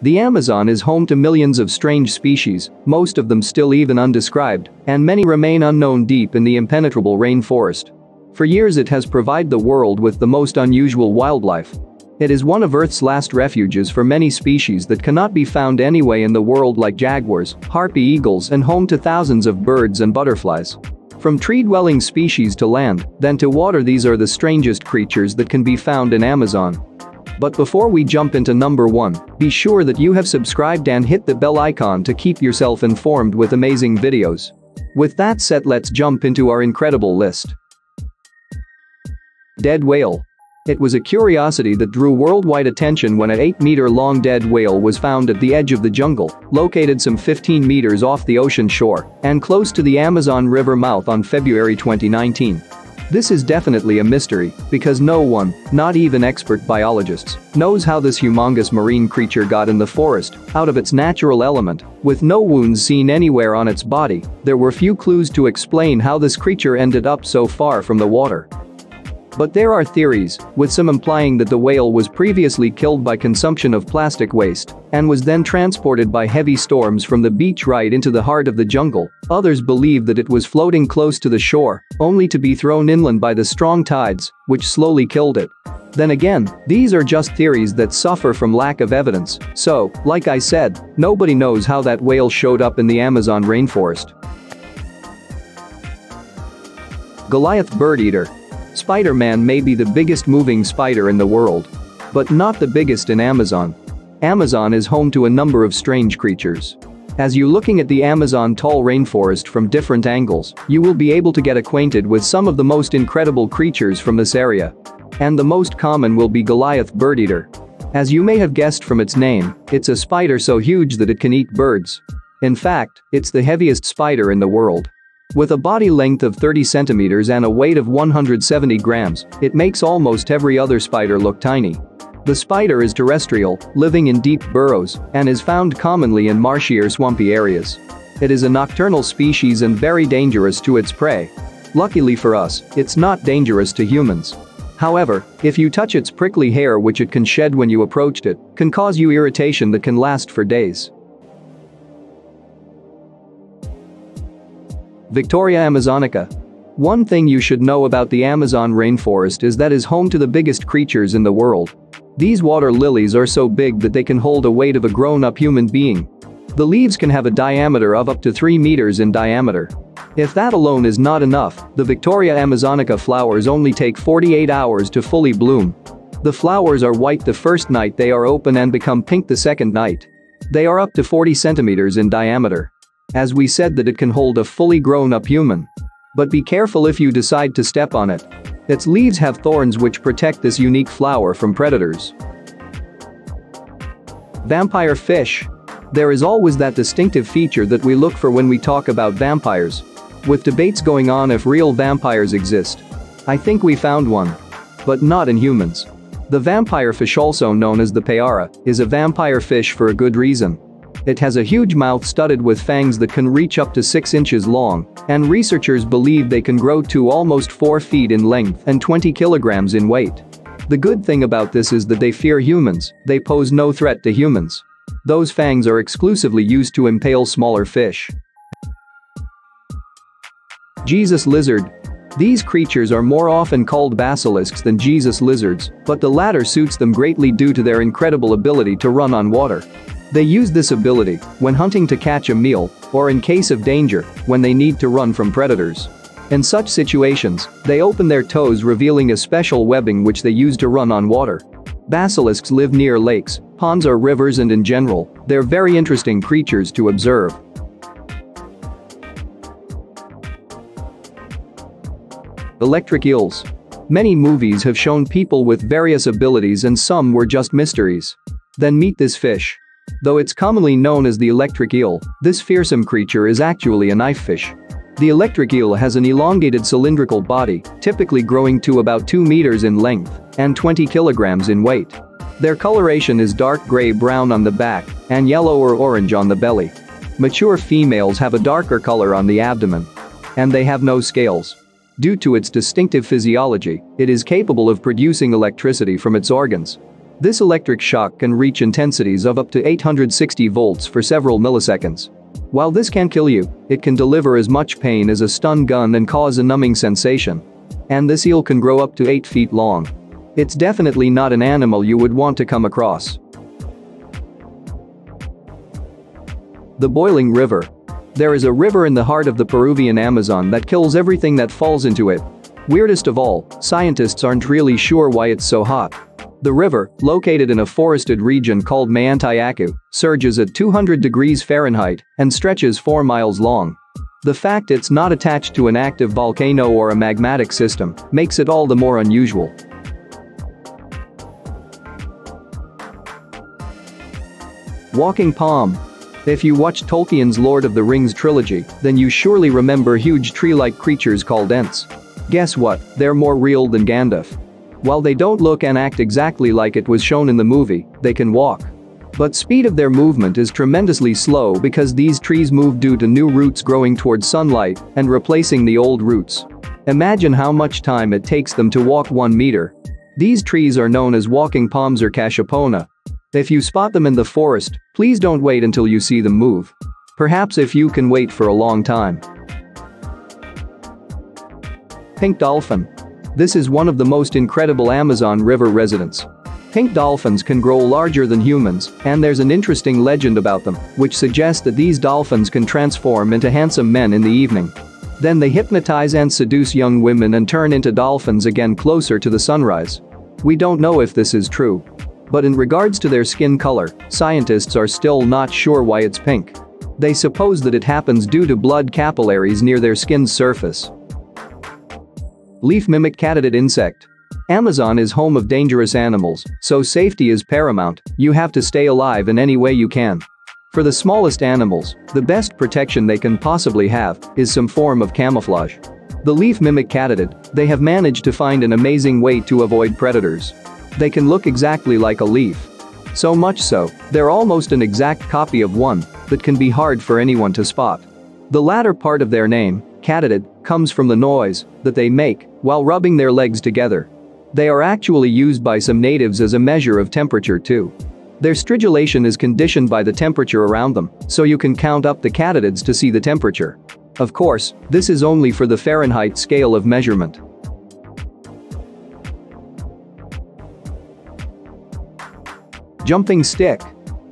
The Amazon is home to millions of strange species, most of them still even undescribed, and many remain unknown deep in the impenetrable rainforest. For years it has provided the world with the most unusual wildlife. It is one of Earth's last refuges for many species that cannot be found anyway in the world, like jaguars, harpy eagles, and home to thousands of birds and butterflies. From tree-dwelling species to land, then to water, these are the strangest creatures that can be found in Amazon. But before we jump into number 1, be sure that you have subscribed and hit the bell icon to keep yourself informed with amazing videos. With that said, let's jump into our incredible list. Dead whale. It was a curiosity that drew worldwide attention when an 8-meter-long dead whale was found at the edge of the jungle, located some 15 meters off the ocean shore and close to the Amazon River mouth on February 2019. This is definitely a mystery, because no one, not even expert biologists, knows how this humongous marine creature got in the forest, out of its natural element, with no wounds seen anywhere on its body. There were few clues to explain how this creature ended up so far from the water. But there are theories, with some implying that the whale was previously killed by consumption of plastic waste and was then transported by heavy storms from the beach right into the heart of the jungle. Others believe that it was floating close to the shore, only to be thrown inland by the strong tides, which slowly killed it. Then again, these are just theories that suffer from lack of evidence, so, like I said, nobody knows how that whale showed up in the Amazon rainforest. Goliath bird eater. Spider-Man may be the biggest moving spider in the world, but not the biggest in Amazon. Amazon is home to a number of strange creatures. As you're looking at the Amazon tall rainforest from different angles, you will be able to get acquainted with some of the most incredible creatures from this area. And the most common will be Goliath bird eater. As you may have guessed from its name, it's a spider so huge that it can eat birds. In fact, it's the heaviest spider in the world. With a body length of 30 centimeters and a weight of 170 grams, it makes almost every other spider look tiny. The spider is terrestrial, living in deep burrows, and is found commonly in marshy or swampy areas. It is a nocturnal species and very dangerous to its prey. Luckily for us, it's not dangerous to humans. However, if you touch its prickly hair, which it can shed when you approached it, can cause you irritation that can last for days. Victoria Amazonica. One thing you should know about the Amazon rainforest is that it is home to the biggest creatures in the world. These water lilies are so big that they can hold a weight of a grown-up human being. The leaves can have a diameter of up to 3 meters in diameter. If that alone is not enough, the Victoria Amazonica flowers only take 48 hours to fully bloom. The flowers are white the first night they are open and become pink the second night. They are up to 40 centimeters in diameter. As we said, that it can hold a fully grown-up human. But be careful if you decide to step on it. Its leaves have thorns which protect this unique flower from predators. Vampire fish. There is always that distinctive feature that we look for when we talk about vampires. With debates going on if real vampires exist. I think we found one. But not in humans. The vampire fish, also known as the payara, is a vampire fish for a good reason. It has a huge mouth studded with fangs that can reach up to 6 inches long, and researchers believe they can grow to almost 4 feet in length and 20 kilograms in weight. The good thing about this is that they fear humans, they pose no threat to humans. Those fangs are exclusively used to impale smaller fish. Jesus lizard. These creatures are more often called basilisks than Jesus lizards, but the latter suits them greatly due to their incredible ability to run on water. They use this ability when hunting to catch a meal, or in case of danger, when they need to run from predators. In such situations, they open their toes, revealing a special webbing which they use to run on water. Basilisks live near lakes, ponds or rivers, and in general, they're very interesting creatures to observe. Electric eels. Many movies have shown people with various abilities, and some were just mysteries. Then meet this fish. Though it's commonly known as the electric eel, this fearsome creature is actually a knifefish. The electric eel has an elongated cylindrical body, typically growing to about 2 meters in length and 20 kilograms in weight. Their coloration is dark gray-brown on the back and yellow or orange on the belly. Mature females have a darker color on the abdomen. And they have no scales. Due to its distinctive physiology, it is capable of producing electricity from its organs. This electric shock can reach intensities of up to 860 volts for several milliseconds. While this can kill you, it can deliver as much pain as a stun gun and cause a numbing sensation. And this eel can grow up to 8 feet long. It's definitely not an animal you would want to come across. The boiling river. There is a river in the heart of the Peruvian Amazon that kills everything that falls into it. Weirdest of all, scientists aren't really sure why it's so hot. The river, located in a forested region called Mayantiacu, surges at 200 degrees Fahrenheit and stretches 4 miles long. The fact it's not attached to an active volcano or a magmatic system makes it all the more unusual. Walking palm. If you watched Tolkien's Lord of the Rings trilogy, then you surely remember huge tree-like creatures called Ents. Guess what, they're more real than Gandalf. While they don't look and act exactly like it was shown in the movie, they can walk. But speed of their movement is tremendously slow because these trees move due to new roots growing towards sunlight and replacing the old roots. Imagine how much time it takes them to walk 1 meter. These trees are known as walking palms or cachapona. If you spot them in the forest, please don't wait until you see them move. Perhaps if you can wait for a long time. Pink dolphin. This is one of the most incredible Amazon River residents. Pink dolphins can grow larger than humans, and there's an interesting legend about them, which suggests that these dolphins can transform into handsome men in the evening. Then they hypnotize and seduce young women and turn into dolphins again closer to the sunrise. We don't know if this is true. But in regards to their skin color, scientists are still not sure why it's pink. They suppose that it happens due to blood capillaries near their skin's surface. Leaf mimic catadid insect. Amazon is home of dangerous animals, so safety is paramount. You have to stay alive in any way you can. For the smallest animals, the best protection they can possibly have is some form of camouflage. The leaf mimic catadid, they have managed to find an amazing way to avoid predators. They can look exactly like a leaf. So much so, they're almost an exact copy of one that can be hard for anyone to spot. The latter part of their name, catadid, comes from the noise that they make while rubbing their legs together. They are actually used by some natives as a measure of temperature too. Their stridulation is conditioned by the temperature around them, so you can count up the catadids to see the temperature. Of course, this is only for the Fahrenheit scale of measurement. Jumping stick.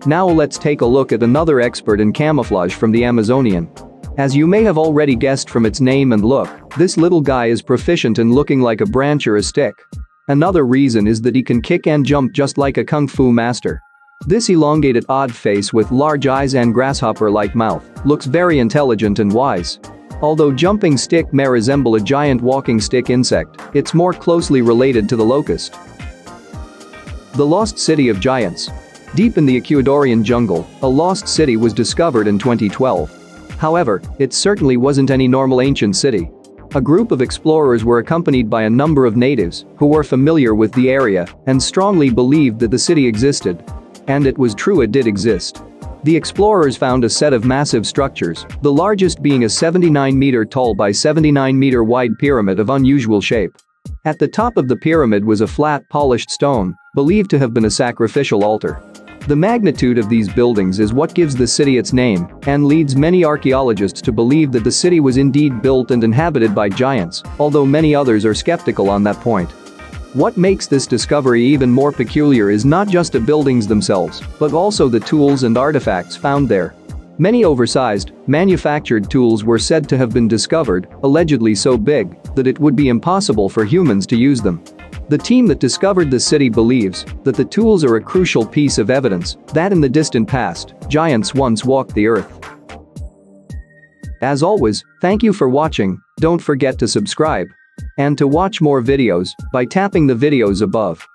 Now let's take a look at another expert in camouflage from the Amazonian. As you may have already guessed from its name and look, this little guy is proficient in looking like a branch or a stick. Another reason is that he can kick and jump just like a kung fu master. This elongated odd face with large eyes and grasshopper-like mouth looks very intelligent and wise. Although jumping stick may resemble a giant walking stick insect, it's more closely related to the locust. The Lost City of Giants. Deep in the Ecuadorian jungle, a lost city was discovered in 2012. However, it certainly wasn't any normal ancient city. A group of explorers were accompanied by a number of natives who were familiar with the area and strongly believed that the city existed. And it was true, it did exist. The explorers found a set of massive structures, the largest being a 79-meter tall by 79-meter wide pyramid of unusual shape. At the top of the pyramid was a flat, polished stone, believed to have been a sacrificial altar. The magnitude of these buildings is what gives the city its name and leads many archaeologists to believe that the city was indeed built and inhabited by giants, although many others are skeptical on that point. What makes this discovery even more peculiar is not just the buildings themselves, but also the tools and artifacts found there. Many oversized, manufactured tools were said to have been discovered, allegedly so big that it would be impossible for humans to use them. The team that discovered the city believes that the tools are a crucial piece of evidence that in the distant past, giants once walked the earth. As always, thank you for watching. Don't forget to subscribe and to watch more videos by tapping the videos above.